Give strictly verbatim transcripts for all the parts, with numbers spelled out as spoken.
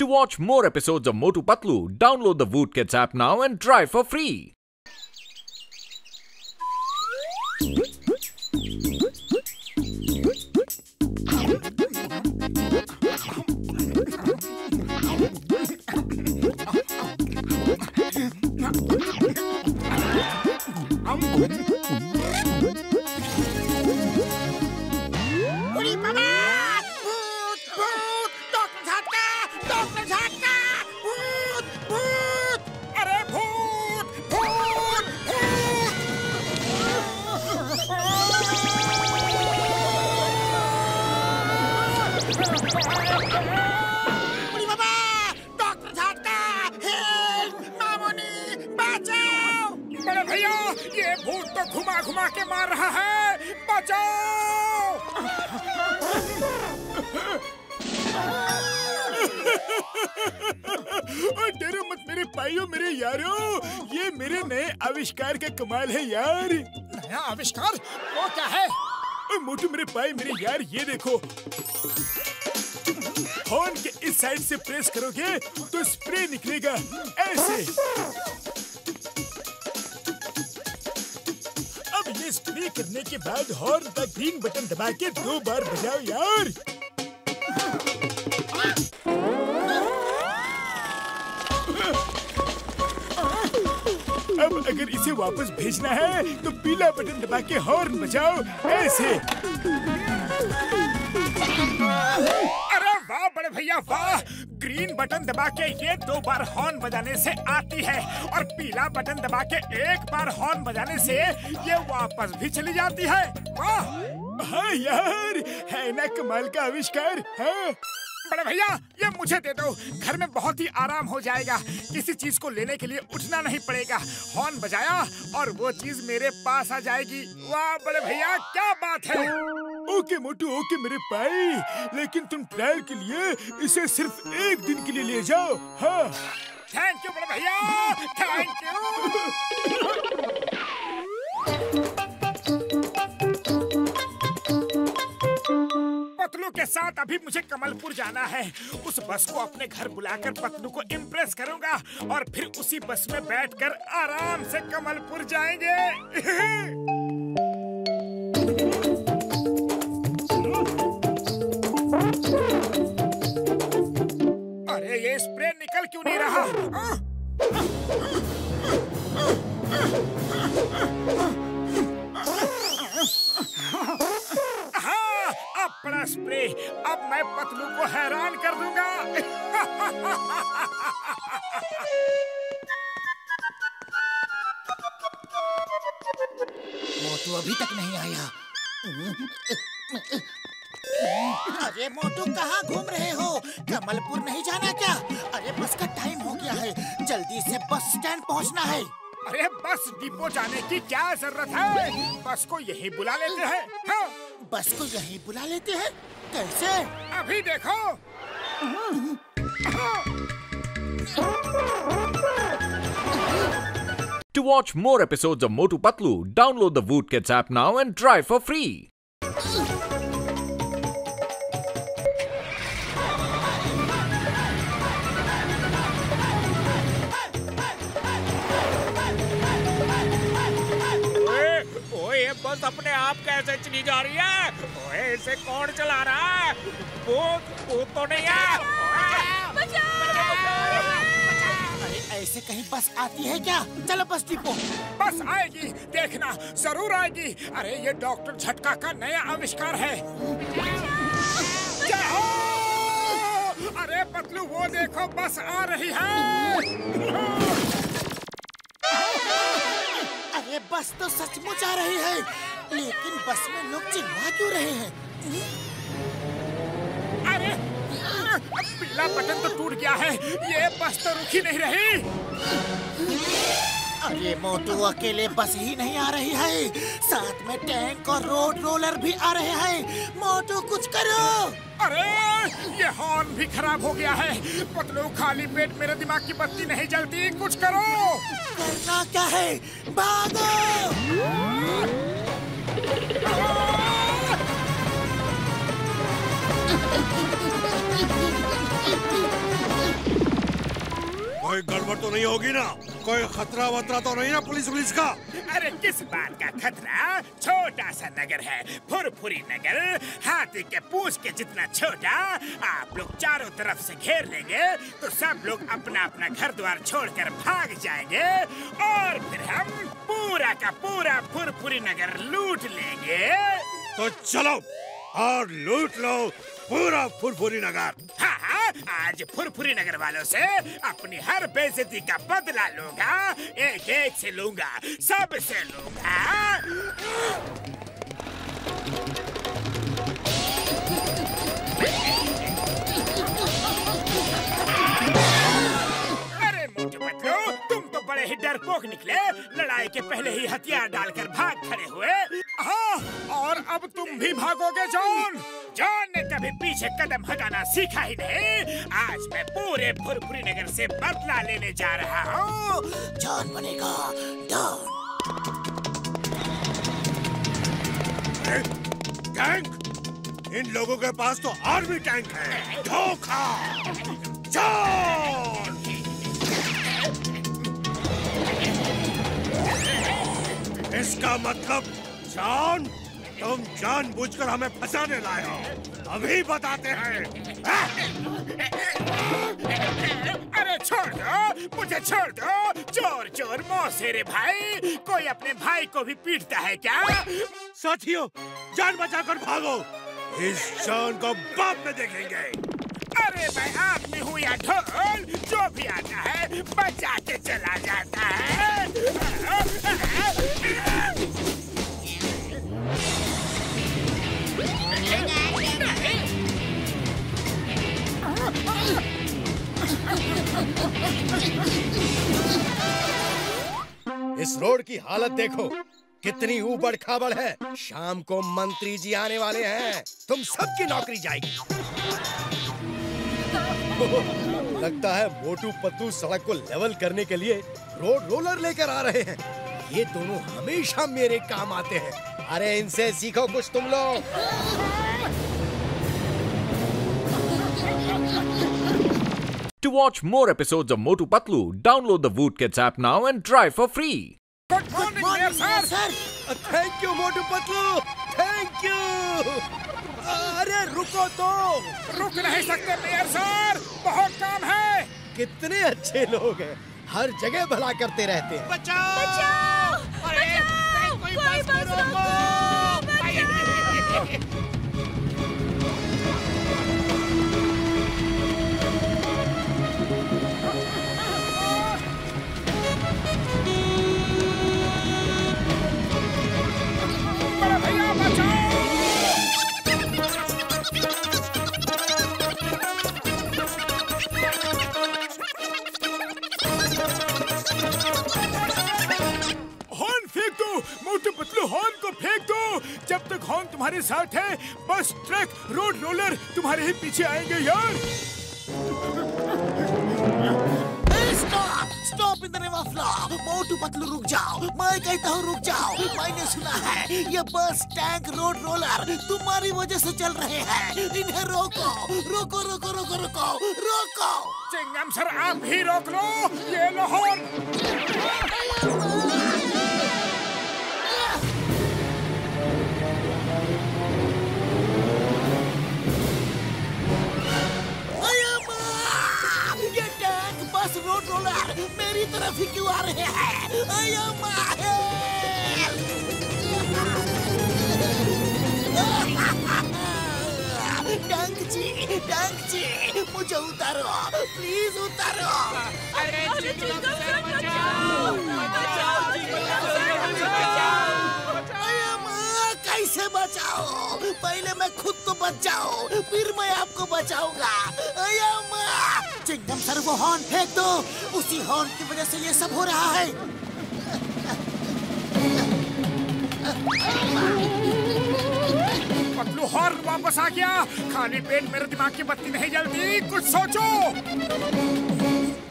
To watch more episodes of Motu Patlu, download the Voot Kids app now and try for free. घुमा के मार रहा है, बचाओ! डरो मत मेरे भाइयों, मेरे यारों, ये मेरे नए आविष्कार का कमाल है यार। नया आविष्कार? वो क्या है? मोटू मेरे भाई, मेरे यार, ये देखो, हॉर्न के इस साइड से प्रेस करोगे तो स्प्रे निकलेगा ऐसे। स्प्रे करने के बाद हॉर्न का ग्रीन बटन दबा के दो बार बजाओ यार। अब अगर इसे वापस भेजना है तो पीला बटन दबा के हॉर्न बजाओ ऐसे। अरे वाह बड़े भैया वाह, ग्रीन बटन दबा के ये दो बार हॉर्न बजाने से आती है और पीला बटन दबा के एक बार हॉर्न बजाने से ये वापस भी चली जाती है। वाह! हाँ यार, है ना कमाल का आविष्कार। हाँ। बड़े भैया ये मुझे दे दो, घर में बहुत ही आराम हो जाएगा, किसी चीज को लेने के लिए उठना नहीं पड़ेगा। हॉर्न बजाया और वो चीज मेरे पास आ जाएगी। वाह बड़े भैया क्या बात है। ओके मोटू, ओके मेरे भाई, लेकिन तुम ट्रायल के लिए इसे सिर्फ एक दिन के लिए ले जाओ। हाँ। थैंक यू बड़े भैया, थैंक यू। पतलू के साथ अभी मुझे कमलपुर जाना है। उस बस को अपने घर बुलाकर पतलू को इम्प्रेस करूंगा और फिर उसी बस में बैठकर आराम से कमलपुर जाएंगे। ये स्प्रे निकल क्यों नहीं रहा? हाँ, अब बड़ा स्प्रे, अब मैं पतलू को हैरान कर दूंगा। मोटू अभी तक नहीं आया। अरे मोटू कहाँ घूम रहे हो? कमलपुर नहीं जाना क्या? अरे बस का टाइम हो गया है, जल्दी से बस स्टैंड पहुँचना है। अरे बस डिपो जाने की क्या जरूरत है? बस को यही बुला लेते हैं। हाँ? बस को यही बुला लेते हैं? कैसे? अभी देखो। To watch more episodes of Motu Patlu, download the Voot Kids app now and try for free. बस अपने आप कैसे चली जा रही है? ओए इसे कौन चला रहा है? भूत भूत तो नहीं है? अरे ऐसे कहीं बस आती है क्या? चलो बस डिपो। बस आएगी, देखना जरूर आएगी। अरे ये डॉक्टर झटका का नया आविष्कार है। अरे पतलू वो देखो बस आ रही है। ये बस तो सचमुच आ रही है, लेकिन बस में लोग चिल्ला क्यों रहे हैं? अरे पीला बटन तो टूट गया है, ये बस तो रुकी नहीं रही। अरे मोटू अकेले बस ही नहीं आ रही है, साथ में टैंक और रोड रोलर भी आ रहे हैं। मोटू कुछ करो। अरे ये हॉर्न भी खराब हो गया है। पतलू खाली पेट मेरे दिमाग की बत्ती नहीं जलती, कुछ करो। करना क्या है? भागो। कोई गड़बड़ तो नहीं होगी ना? कोई खतरा वतरा तो नहीं ना पुलिस पुलिस का? अरे किस बात का खतरा? छोटा सा नगर है फुरफुरी नगर, हाथी के पूंछ के जितना छोटा। आप लोग चारों तरफ से घेर लेंगे तो सब लोग अपना अपना घर द्वार छोड़कर भाग जाएंगे और फिर हम पूरा का पूरा फुरफुरी नगर लूट लेंगे। तो चलो और लूट लो पूरा फुरफुरी नगर। हाँ हाँ, आज फुरफुरी नगर वालों से अपनी हर बेइज्जती का बदला लूंगा, एक एक से लूंगा, सबसे लूंगा। अरे मोटू पतलू, तुम तो बड़े ही डरपोक निकले, लड़ाई के पहले ही हथियार डालकर भाग खड़े हुए। हाँ, और अब तुम भी भागोगे जॉन। जॉन ने कभी पीछे कदम हटाना सीखा ही नहीं। आज मैं पूरे फुरफुरी नगर से बदला लेने जा रहा हूँ। जॉन बनेगा डॉन। टैंक, इन लोगों के पास तो आर्मी टैंक है। धोखा जॉन। इसका मतलब जॉन, तुम जानबूझकर हमें फंसाने लाए हो। अभी बताते हैं। अरे छोड़ दो, मुझे छोड़ दो। चोर चोर मौसेरे भाई, कोई अपने भाई को भी पीटता है क्या? साथियों, जान बचाकर भागो, इस जॉन को बाद में देखेंगे। अरे मैं आदमी हूँ या ढोल, जो भी आता है बचा के चला जाता है। इस रोड की हालत देखो, कितनी ऊबड़ खाबड़ है। शाम को मंत्री जी आने वाले हैं, तुम सबकी नौकरी जाएगी। लगता है मोटू पतलू सड़क को लेवल करने के लिए रोड रोलर लेकर आ रहे हैं। ये दोनों हमेशा मेरे काम आते हैं। अरे इनसे सीखो कुछ तुम लोग। To watch more episodes of Motu Patlu, download the Voot Kids app now and try for free. Good morning, Mayor sir. Thank you, Motu Patlu. Thank you. अरे रुको तो। रुक नहीं सकते मेयर सर, बहुत काम है। कितने अच्छे लोग हैं, हर जगह भला करते रहते हैं। बचाओ, बचाओ, अरे, बचाओ, कोई कोई बस रोको, बड़ा भैया बचाओ। मोटू पतलू, हॉर्न को फेंक दो। जब तक हॉर्न तुम्हारे साथ है, बस ट्रक, रोड रोलर तुम्हारे ही पीछे आएंगे यार। Stop in the name of law. Motu Patlu रुक जाओ, मैं कहता हूँ रुक जाओ। मैंने सुना है ये बस, टैंक, रोड रोलर तुम्हारी वजह से चल रहे हैं। इन्हें रोको, रोको, रोको, रोको, रोको, रोको। चिंगम सर, आप ही रोक लो। ये लो हॉर्न। रोड रोलर मेरी तरफ ही क्यों आ रहे हैं? टैंक जी, टैंक जी, मुझे उतारो, प्लीज उतारो। अरे कैसे बचाओ? पहले मैं खुद तो बच जाओ, फिर मैं आपको बचाऊंगा। चिंगम सर, वो हॉर्न फेंक दो, उसी हॉर्न की वजह से ये सब हो रहा है। पतलू, हॉर्न वापस आ गया। खाली पेट मेरे दिमाग की बत्ती नहीं जलती, कुछ सोचो।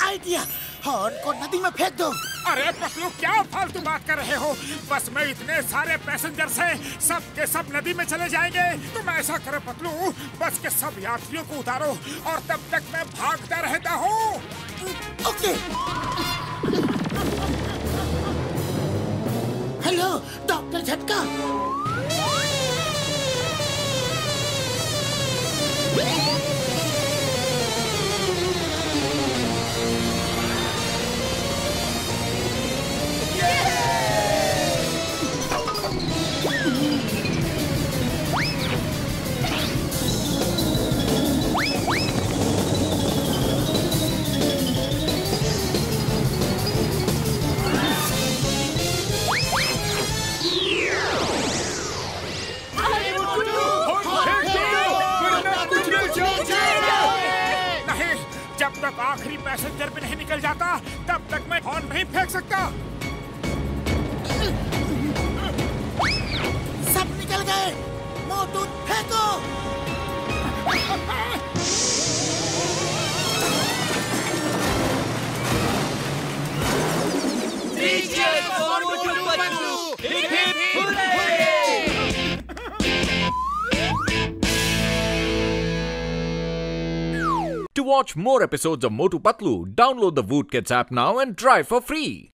आइडिया, हॉर्न को नदी में फेंक दो। अरे पतलू, क्या फालतू बात कर रहे हो? बस में इतने सारे पैसेंजर्स हैं, सब के सब नदी में चले जाएंगे। तुम ऐसा करो पतलू, बस के सब यात्रियों को उतारो और तब तक मैं भागता रहता हूँ। के। हेलो डॉक्टर झटका, आखिरी पैसेंजर भी नहीं निकल जाता तब तक मैं हॉर्न नहीं फेंक सकता। सब निकल गए, मोटू फेंको। To watch more episodes of Motu Patlu, download the Voot Kids app now and try for free.